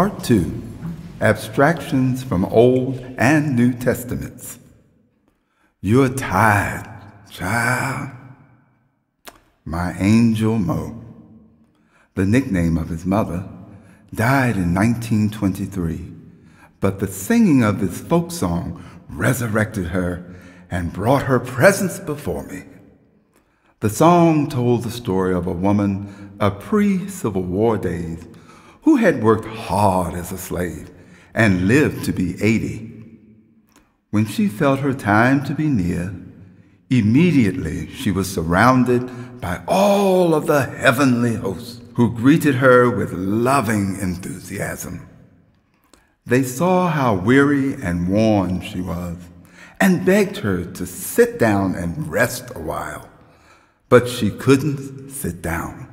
Part 2, Abstractions from Old and New Testaments. You're tired, child. My angel Mo, the nickname of his mother, died in 1923, but the singing of this folk song resurrected her and brought her presence before me. The song told the story of a woman of pre-Civil War days who had worked hard as a slave and lived to be 80. When she felt her time to be near, immediately she was surrounded by all of the heavenly hosts who greeted her with loving enthusiasm. They saw how weary and worn she was and begged her to sit down and rest a while, but she couldn't sit down.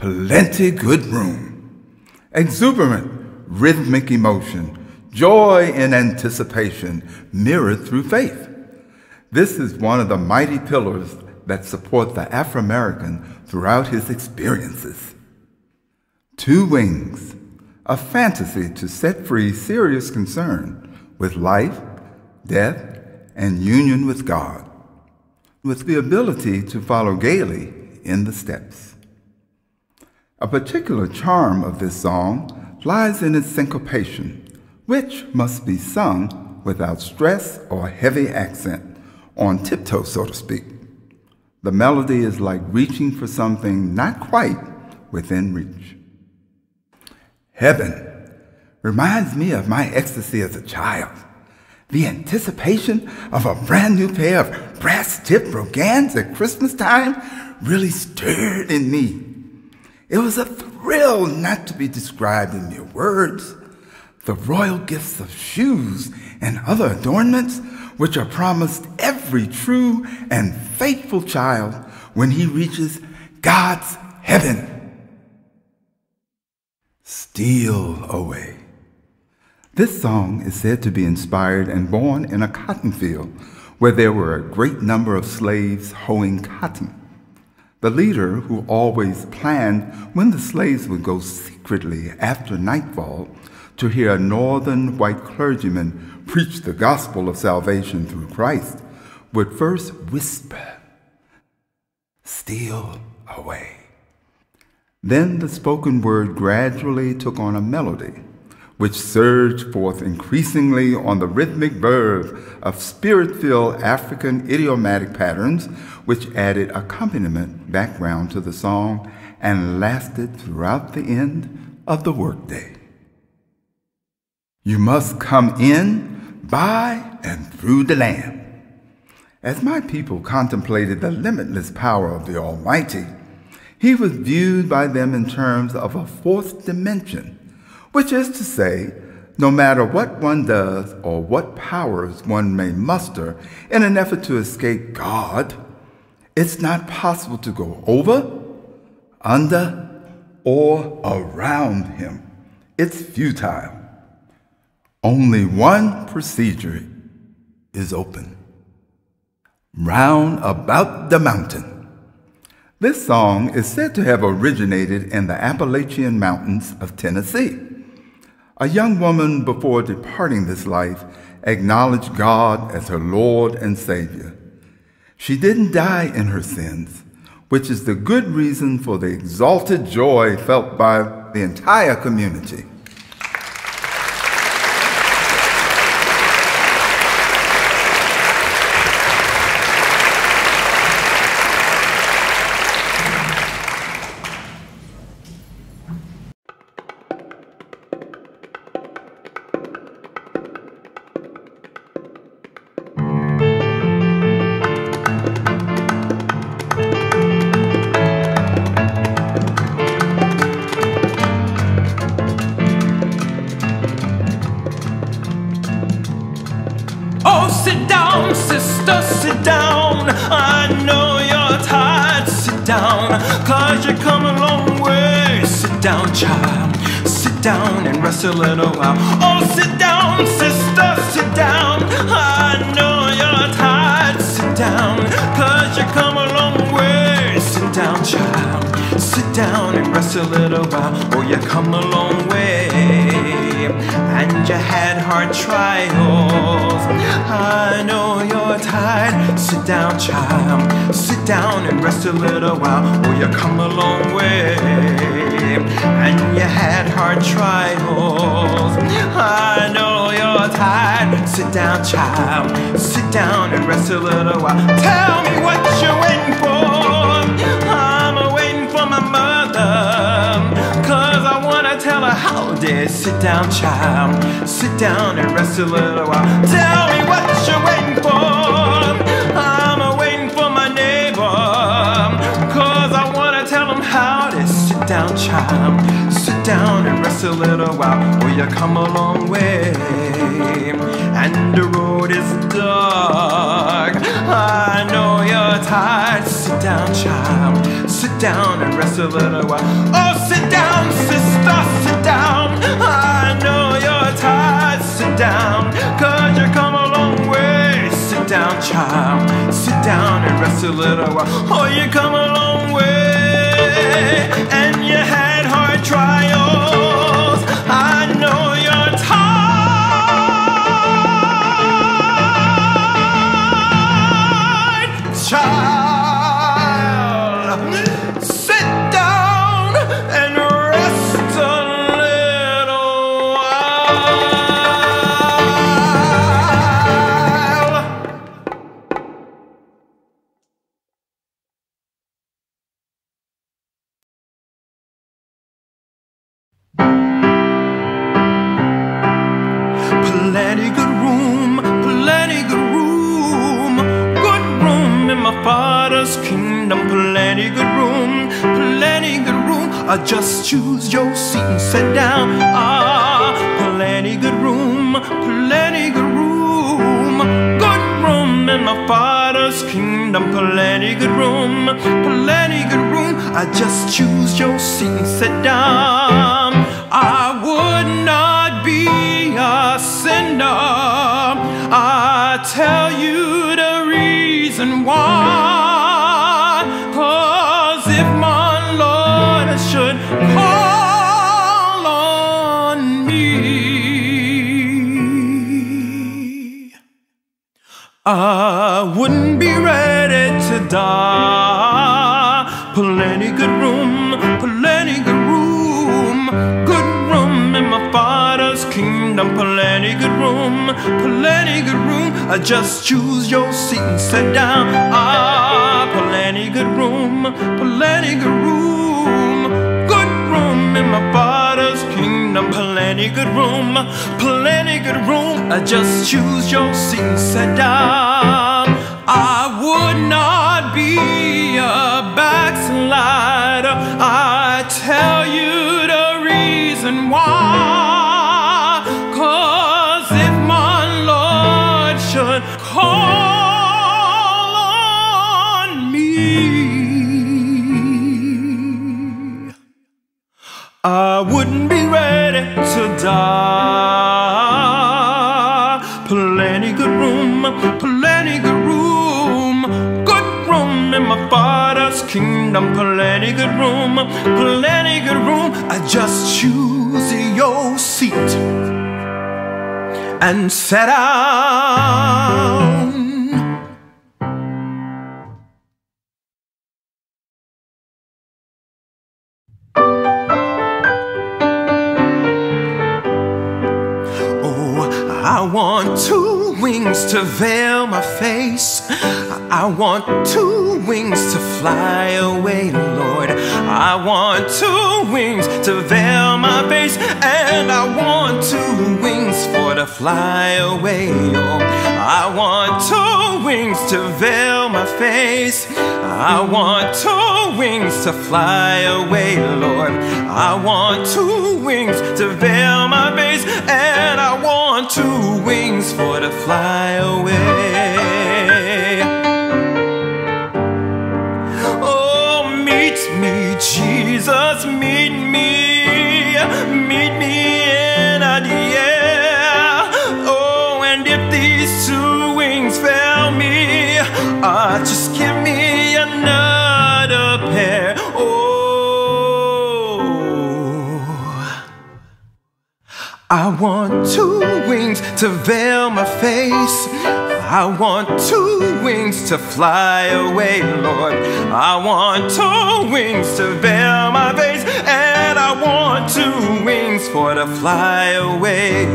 Plenty good room, exuberant, rhythmic emotion, joy in anticipation, mirrored through faith. This is one of the mighty pillars that support the Afro-American throughout his experiences. Two Wings, a fantasy to set free serious concern with life, death, and union with God, with the ability to follow gaily in the steps. A particular charm of this song lies in its syncopation, which must be sung without stress or heavy accent, on tiptoe, so to speak. The melody is like reaching for something not quite within reach. Heaven reminds me of my ecstasy as a child, the anticipation of a brand new pair of brass-tipped brogans at Christmas time really stirred in me. It was a thrill not to be described in mere words. The royal gifts of shoes and other adornments, which are promised every true and faithful child when he reaches God's heaven. Steal Away. This song is said to be inspired and born in a cotton field where there were a great number of slaves hoeing cotton. The leader, who always planned when the slaves would go secretly after nightfall to hear a northern white clergyman preach the gospel of salvation through Christ, would first whisper, "Steal away." Then the spoken word gradually took on a melody, which surged forth increasingly on the rhythmic verve of spirit-filled African idiomatic patterns, which added accompaniment background to the song and lasted throughout the end of the workday. You must come in, by, and through the land. As my people contemplated the limitless power of the Almighty, he was viewed by them in terms of a fourth dimension, which is to say, no matter what one does or what powers one may muster in an effort to escape God, it's not possible to go over, under, or around him. It's futile. Only one procedure is open. Round about the mountain. This song is said to have originated in the Appalachian Mountains of Tennessee. A young woman, before departing this life, acknowledged God as her Lord and Savior. She didn't die in her sins, which is the good reason for the exalted joy felt by the entire community. Sister, sit down. I know you're tired. Sit down, cause you come a long way. Sit down, child. Sit down and rest a little while. Oh, sit down, sister, sit down. I know you're tired. Sit down, cause you come a long way. Sit down, child. Sit down and rest a a little while, oh, you come a long way, and you had hard trials. I know you're tired. Sit down, child, sit down and rest a little while, oh, you come a long way, and you had hard trials. I know you're tired. Sit down, child, sit down and rest a little while. Tell me what you're waiting for. I'm waiting for my mother, cause I wanna tell her how did. Sit down, child, sit down and rest a little while. Tell me what you're waiting for. I'm waiting for my neighbor, cause I wanna tell him how did. Sit down, child, sit down and rest a little while. Will you come a long way, and the road is dark. I know you're tired. Sit down, child, sit down and rest a little while. Oh, sit down, sister, sit down. I know you're tired. Sit down, cause you come a long way. Sit down, child, sit down and rest a little while. Oh, you come a long way, and you had hard trials. I know you're tired. Just choose your seat and sit down. Ah, plenty good room, plenty good room. Good room in my Father's kingdom. Plenty good room, plenty good room. I just choose your seat and sit down. I would not be a sinner. I tell you the reason why. I wouldn't be ready to die. Plenty good room, plenty good room. Good room in my Father's kingdom. Plenty good room, plenty good room. I just choose your seat and sit down. Ah, plenty good room, plenty good room. Good room in my Father's kingdom. Plenty good room, plenty good room. I just choose your seat and sit down. I would not be a backslider. I tell you the reason why. Cause if my Lord should call on me, I wouldn't be ready to die. Plenty good room, plenty good room. Good room in my Father's kingdom. Plenty good room, plenty good room. I just choose your seat and sit down. I want two wings to veil my face. I want two wings to fly away, Lord. I want two wings to veil my face, and I want two wings for to fly away, oh. I want two wings to veil my face. I want two wings to fly away, Lord. I want two wings to veil my face, and I want two wings for to fly away. Oh, meet me, Jesus, meet me. Meet me in the air. Oh, and if these two wings fail me, just give me another pair. Oh, want two wings to veil my face. I want two wings to fly away, Lord. I want two wings to veil my face, and I want two wings for to fly away.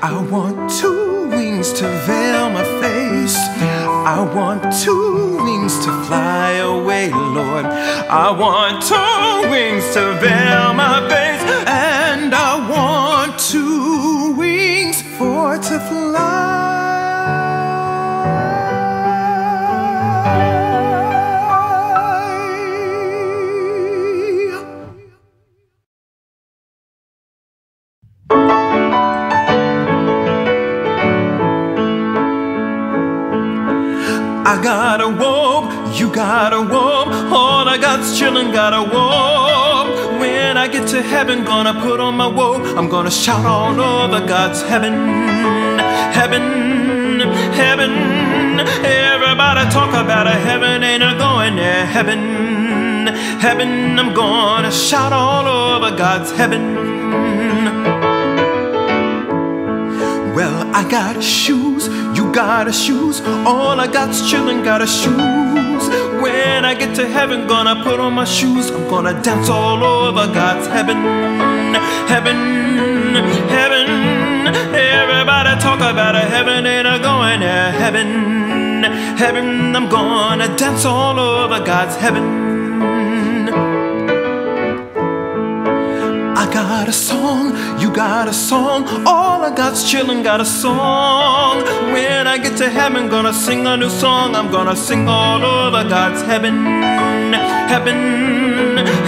I want two wings to veil my face. I want two wings to fly away, Lord. I want two wings to veil my face, and I want two wings for to fly. I gotta warp, you gotta warp, all I got's chillin', gotta warp. When I get to heaven, gonna put on my woe, I'm gonna shout all over God's heaven, heaven, heaven. Everybody talk about a heaven, ain't a going there, heaven, heaven. I'm gonna shout all over God's heaven. Well, I got shoes, you got a shoes, all I got's chillin', got a shoes. When I get to heaven, gonna put on my shoes, I'm gonna dance all over God's heaven, heaven, heaven. Everybody talk about a heaven, and I'm going to heaven, heaven. I'm gonna dance all over God's heaven. I got a song, you got a song, all I got's chillin', got a song. When I get to heaven, gonna sing a new song, I'm gonna sing all over God's heaven, heaven,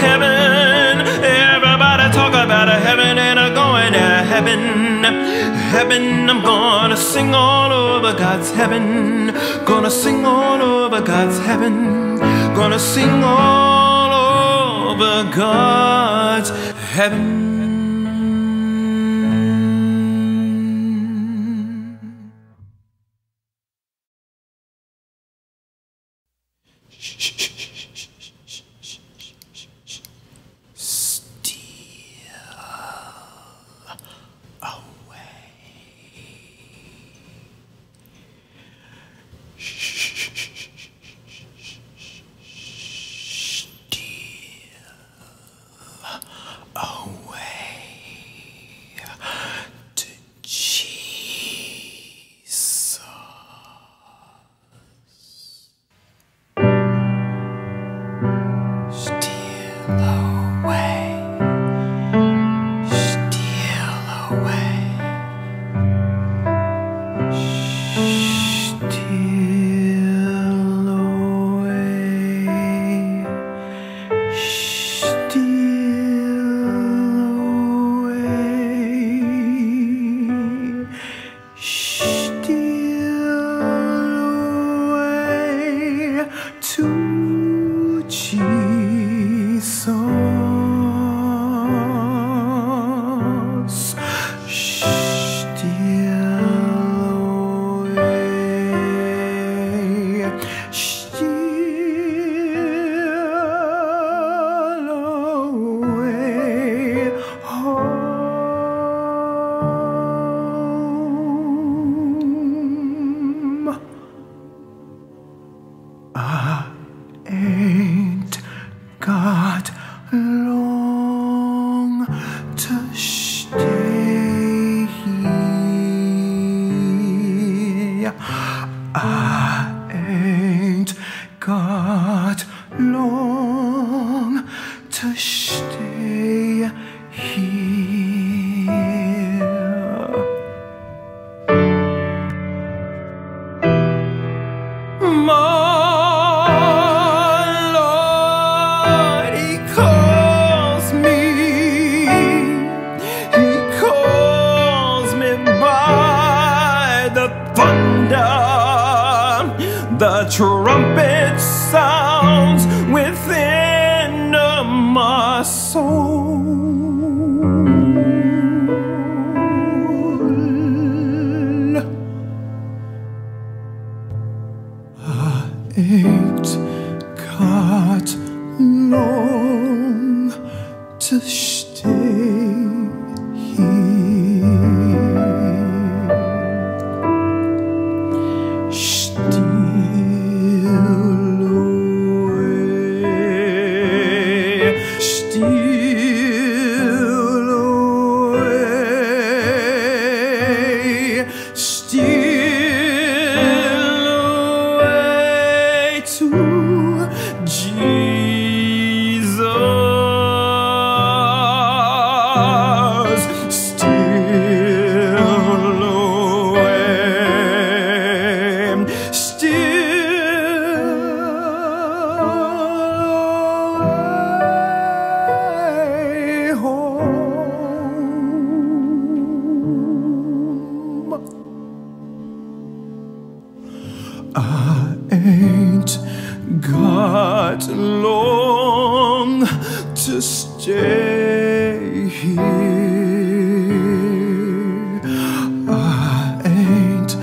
heaven. Everybody talk about a heaven, and I'm going to heaven, heaven. I'm gonna sing all over God's heaven, gonna sing all over God's heaven, gonna sing all over God's heaven. Long to stay here. I ain't got long to stay here. I ain't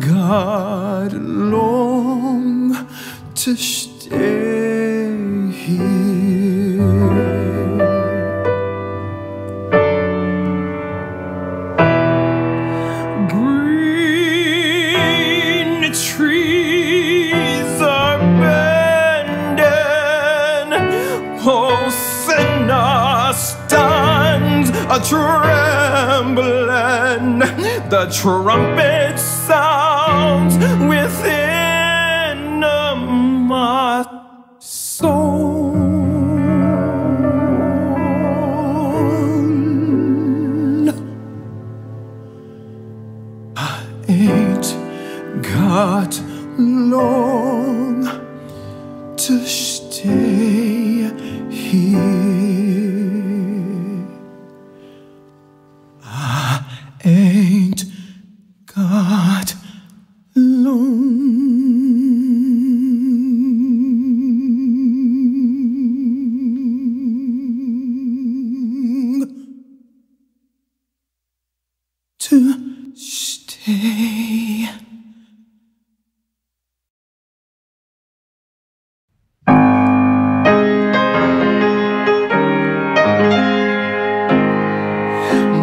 got long to stay here. A trembling, the trumpet sounds within my soul. I ain't got long to stay here. Ain't got long to stay.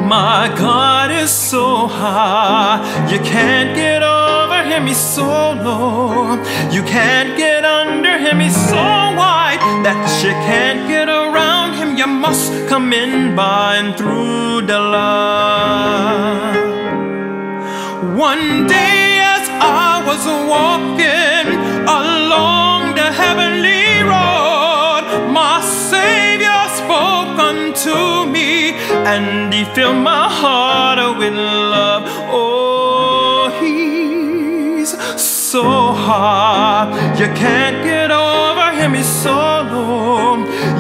My God is so high, you can't get over him, he's so low. You can't get under him, he's so wide, that you can't get around him. You must come in by and through the line. One day as I was walking along the heavenly road, my Savior spoke unto me, and he filled my heart with love. Oh, he's so high, you can't get over him, he's so low.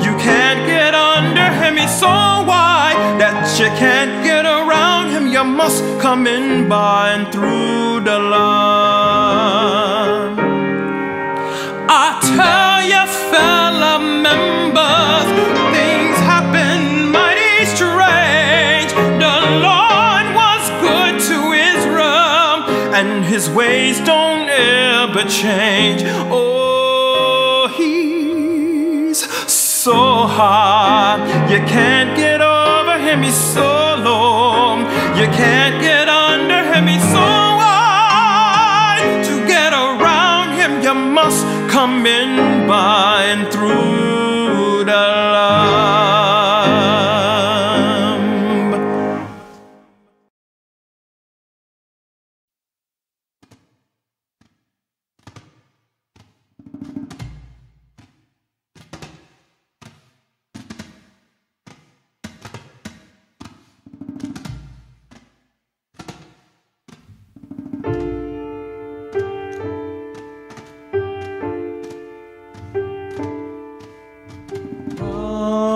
You can't get under him, he's so wide, that you can't get around him. You must come in by and through the line. I tell you, fellow members, things happen mighty strange. The Lord was good to Israel, and his ways don't ever change. Oh, he's so high, you can't get over him, he's so low. You can't get under him, he's so wide. To get around him, you must come in by and through the Lamb.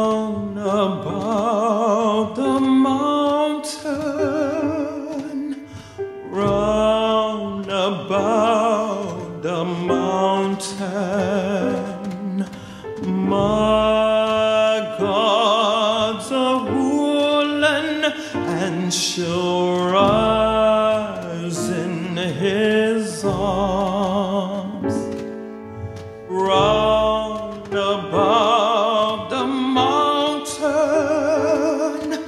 My God's a ruler, and she'll rise in his arms. Round above the mountain,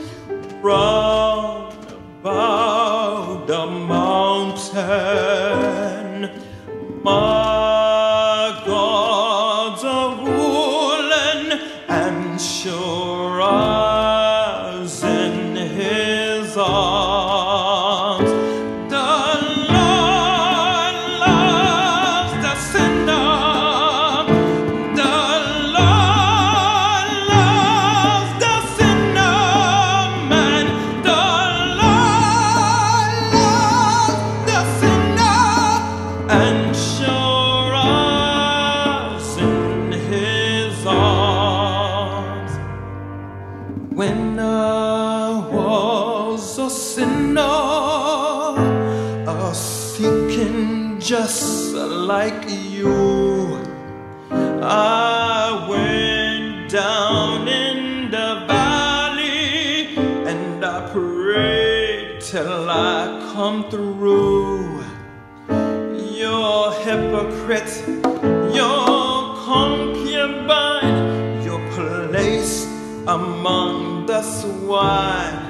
round above the mountain, sinner, a seeking just like you. I went down in the valley and I prayed till I come through. You're a hypocrite, you're concubine, you're placed among the swine.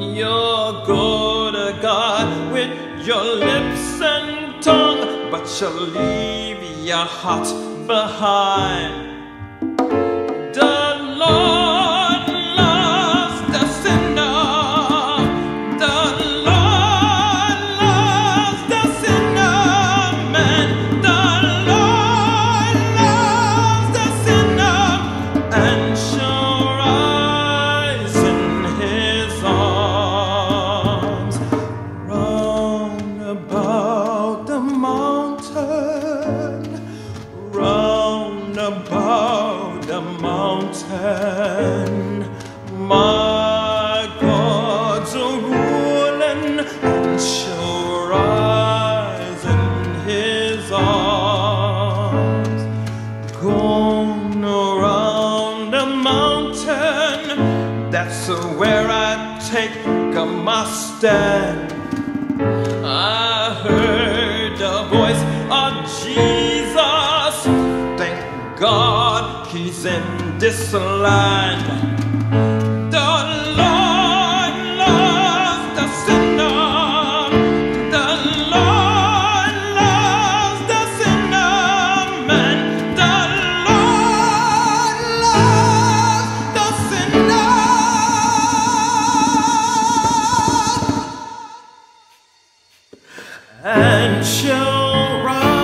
You'll go to God with your lips and tongue, but you'll leave your heart behind. The Lord loves the sinner. The Lord loves the sinner, man. The Lord loves the sinner, and shall rise in his arms. About the mountain, my God's ruling, and shall rise in his arms. Going around the mountain, that's where I take my stand. I heard the voice of Jesus. God, he's in this line. The Lord loves the sinner. The Lord loves the sinner, man. The Lord loves the sinner, and shall rise.